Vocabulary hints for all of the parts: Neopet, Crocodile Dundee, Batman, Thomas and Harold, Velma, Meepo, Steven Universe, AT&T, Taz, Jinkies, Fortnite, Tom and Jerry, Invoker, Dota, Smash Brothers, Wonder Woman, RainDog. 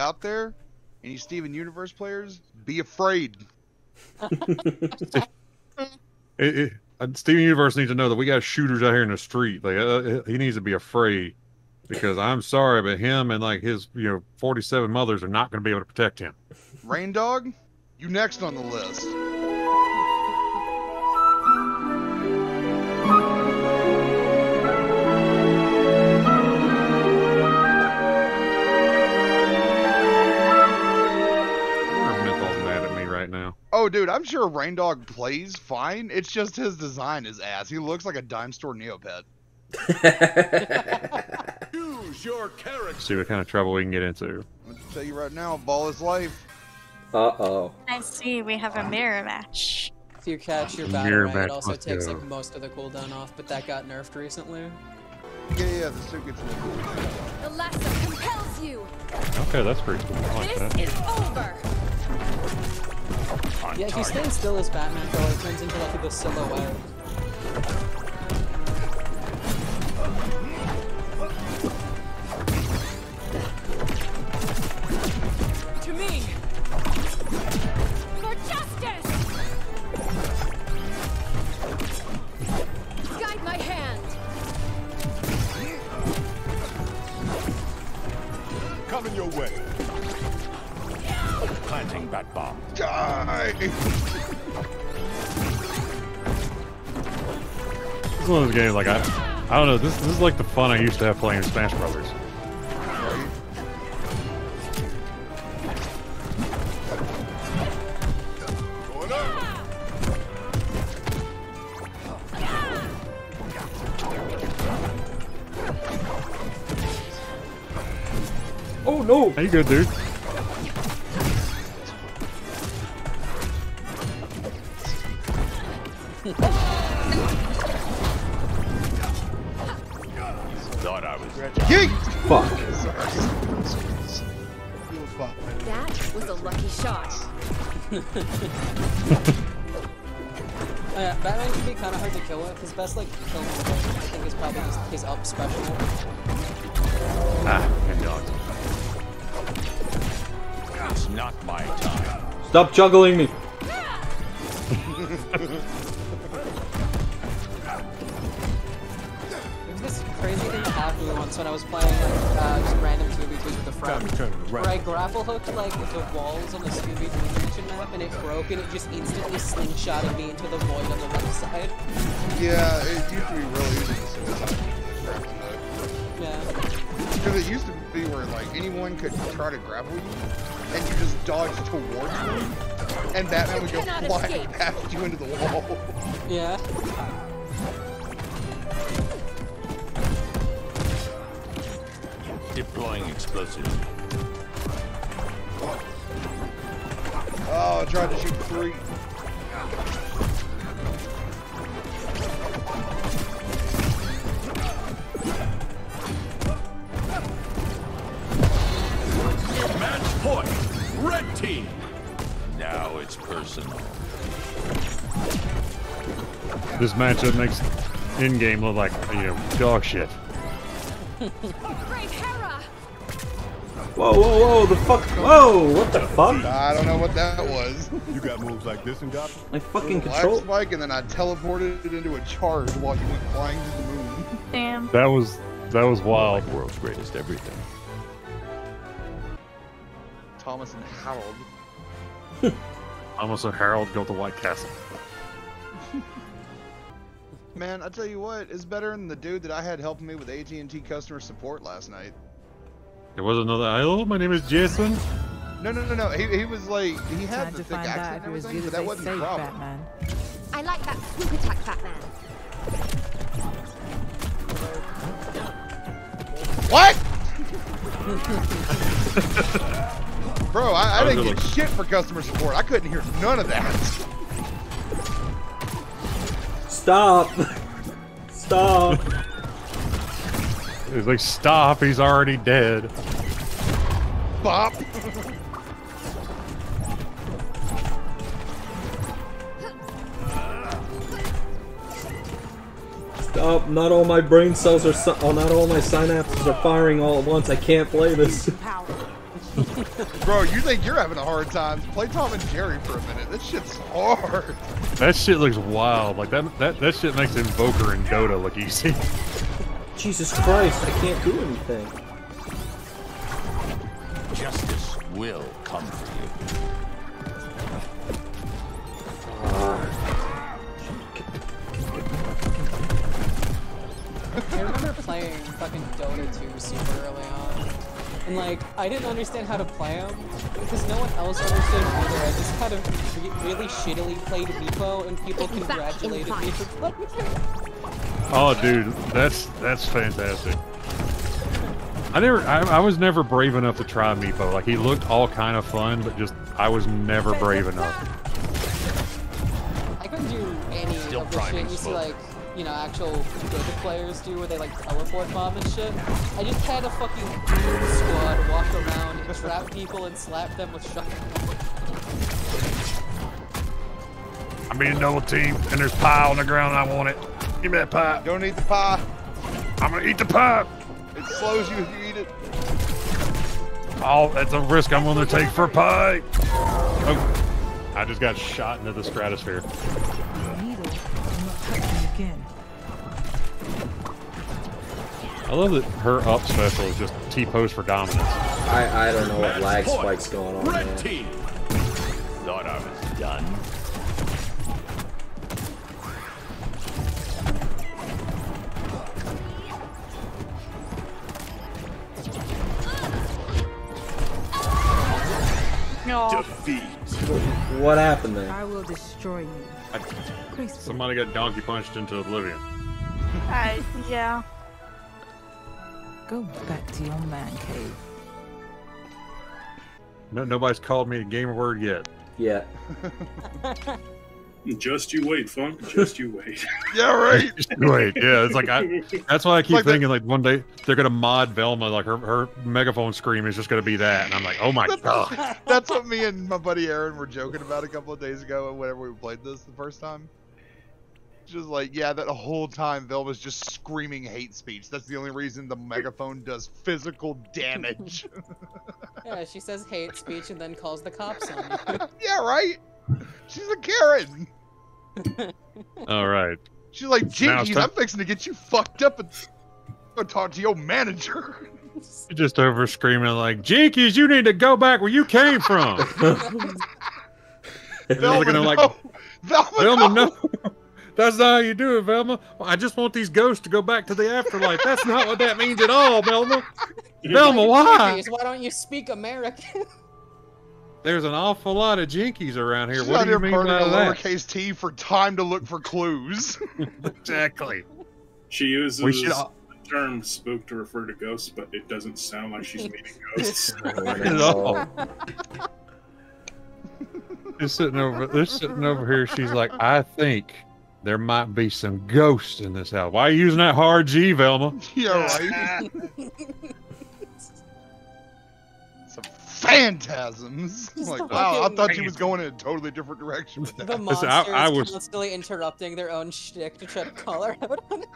out there, any Steven Universe players, be afraid. Steven Universe needs to know that we got shooters out here in the street. Like he needs to be afraid, because I'm sorry, but him and like his 47 mothers are not going to be able to protect him. RainDog, you next on the list. Oh, dude, I'm sure RainDog plays fine. It's just his design is ass. He looks like a dime store Neopet. Use your character. See what kind of trouble we can get into. I'm gonna tell you right now, ball is life. Uh-oh. I see. We have a mirror match. If you catch your battle rank, it also takes like most of the cooldown off, but that got nerfed recently. Yeah, the suit gets really cool. The lasso compels you. Okay, that's pretty cool. I like that. This is over. Yeah, if you stay still as Batman, though, it turns into like the silhouette. To me, for justice, guide my hand. Coming your way. Planting that bomb. Die! This is one of those games, like, I don't know, this is like the fun I used to have playing Smash Brothers. Oh no! How you good, dude? Batman can be kind of hard to kill with. His best, like, kill with, I think, is probably just his up special. Ah, good dog. It's not my time. Stop juggling me. There's this crazy thing that happened once when I was playing just random 2v2s with a friend. Where I grapple hooked like the walls on the 2v2 map, and it broke, and it just instantly slingshotted me into the void on the left side. Yeah, it used to be really easy to suicide. Yeah. Because it used to be where, like, anyone could try to grapple you, and you just dodge towards them, and Batman would go flying past you into the wall. Yeah. Deploying explosive. Oh, I tried to shoot three. Match point, red team. Now it's personal. This matchup makes in-game look like dog shit. Whoa, whoa, whoa, the fuck, whoa, what the fuck? I don't know what that was. You got moves like this and got my fucking control. Black spike, and then I teleported it into a charge while you went flying to the moon. Damn. That was wild. Like world's greatest everything. Thomas and Harold. Thomas and Harold built the White Castle. Man, I tell you what, it's better than the dude that I had helping me with AT&T customer support last night. There was another, hello, my name is Jason. No, he was like, he had the thick accent and everything, but that wasn't the problem. Batman. I like that swoop attack, Batman. What? Bro, I didn't get shit for customer support. I couldn't hear none of that. Stop. Stop. He's like, stop, he's already dead. Bop! Stop, not all my brain cells are, not all my synapses are firing all at once. I can't play this. Bro, you think you're having a hard time? Play Tom and Jerry for a minute. This shit's hard. That shit looks wild. Like that shit makes Invoker and Dota look easy. Jesus Christ, I can't do anything. Justice will come for you. I remember playing fucking Dota 2 super early on. And like, I didn't understand how to play them, because no one else understood either. I just kind of really shittily played Meepo, and people congratulated me for playing. Oh, dude, that's fantastic. I was never brave enough to try Meepo. Like, he looked all kind of fun, but just I was never brave enough. I couldn't do any of the shit you see, like, you know, actual Dota players do, where they like teleport bomb and shit. I just had a fucking weird squad walk around and trap people and slap them with shotguns. I'm being double teamed, and there's pie on the ground. And I want it. Give me that pie. Don't eat the pie. I'm gonna eat the pie. It slows you if you eat it. Oh, that's a risk I'm willing to take for pie. Oh, I just got shot into the stratosphere. I love that her up special is just T-pose for dominance. I don't know what lag spike's going on there. Thought I was done. Defeat. What happened there? I will destroy you. Somebody got donkey punched into oblivion. Yeah. Go back to your man cave. No, nobody's called me a gamer word yet. Yeah. Just you wait, Funk. Just you wait. Yeah, right. Just wait. Yeah, it's like that's why I keep thinking like one day they're gonna mod Velma, like her megaphone scream is just gonna be that, and I'm like, oh my god. That's what me and my buddy Aaron were joking about a couple of days ago whenever we played this the first time. Just like, yeah, that whole time Velma's just screaming hate speech. That's the only reason the megaphone does physical damage. Yeah, she says hate speech and then calls the cops on you. Yeah, right. She's a Karen! Alright. She's like, geez, I'm fixing to get you fucked up and talk to your manager. Just over screaming like, Jinkies, you need to go back where you came from! Velma, no. Like, Velma, no! That's not how you do it, Velma. Well, I just want these ghosts to go back to the afterlife. That's not what that means at all, Velma. Velma, why? Why don't you speak American? There's an awful lot of jinkies around here. She's what do you mean by that? Lowercase t for time to look for clues. Exactly. She uses the term "spook" to refer to ghosts, but it doesn't sound like she's meeting ghosts at all. They're sitting over here. She's like, I think there might be some ghosts in this house. Why are you using that hard G, Velma? Yeah, right. Phantasms! Like, wow, I thought she was going in a totally different direction. But the monsters I was constantly interrupting their own shtick to try to call her out on it.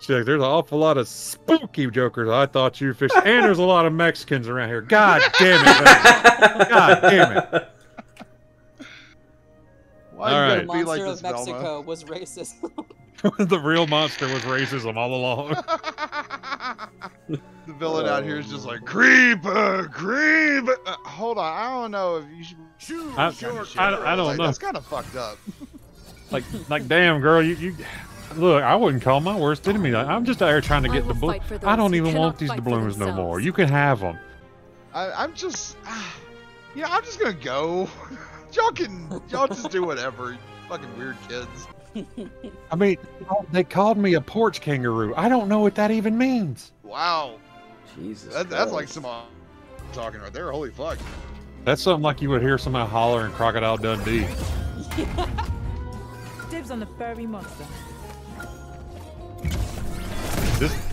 She's like, there's an awful lot of spooky jokers I thought you fished, and there's a lot of Mexicans around here. God damn it! God damn it! Why all right. The monster of Mexico was racism. The real monster was racism all along. The villain out here is just like, creeper, creeper. Hold on, I don't know if you should shoot. I don't know. That's kind of fucked up. like, damn, girl, you look. I wouldn't call my worst enemy. Like, I'm just out here trying to get the balloons. I don't even want these doubloons no more. You can have them. I'm just gonna go. Y'all just do whatever. You fucking weird kids. I mean, they called me a porch kangaroo. I don't know what that even means. Wow. Jesus. That's like some talking right there. Holy fuck. That's something like you would hear somebody holler in Crocodile Dundee. Yeah. Dibs on the furry monster.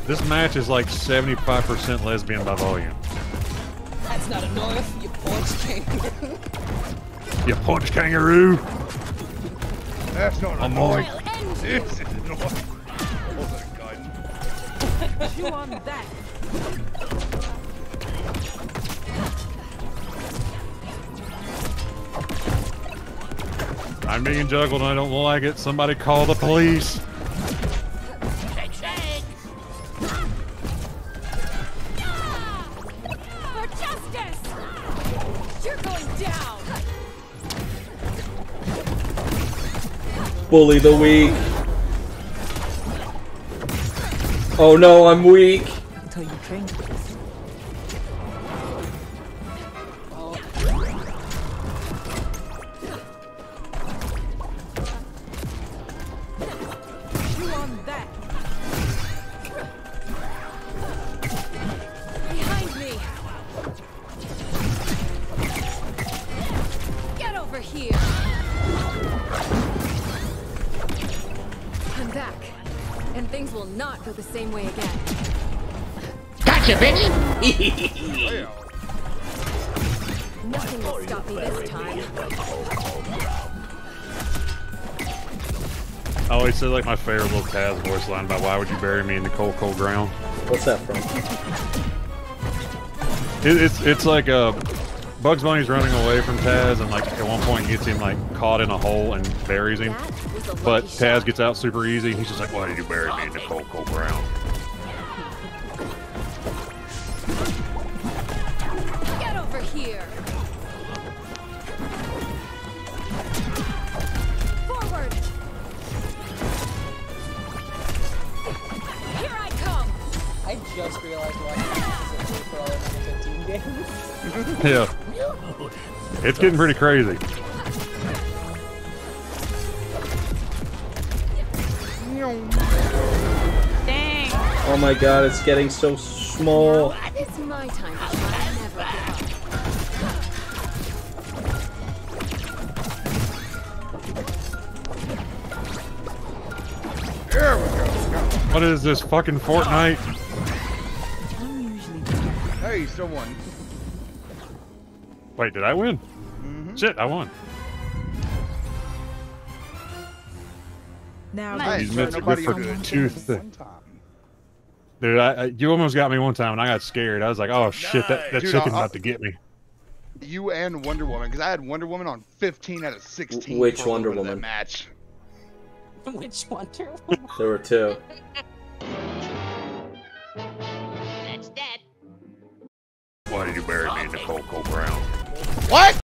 This match is like 75% lesbian by volume. That's not enough, you porch kangaroo. You porch kangaroo. That's not enough. This is enough. Chew on that. I'm being juggled and I don't like it. Somebody call the police. Shake, shake. Yeah. For justice. You're going down. Bully the weak. Oh no, I'm weak. Until you train. Like my favorite little Taz voice line about why would you bury me in the cold, cold ground? What's that from? It's like Bugs Bunny's running away from Taz, and like at one point gets him like caught in a hole and buries him. But Taz gets out super easy. He's just like, why did you bury me in the cold, cold ground? Get over here. I just realized why this is a for all of 15 games. Yeah. It's getting pretty crazy. Dang. Oh my god, it's getting so small. It's my time. I never give up. There we go. What is this, fucking Fortnite? Hey, still won. Wait, did I win? Mm-hmm. Shit, I won. Now these mitts are good for two things. Dude, you almost got me one time, and I got scared. I was like, "Oh shit, that chicken's about to get me." You and Wonder Woman, because I had Wonder Woman on 15 out of 16. Which Wonder Woman match? Which Wonder Woman? There were two. That's dead. Why did you bury me in the cold, cold ground? What?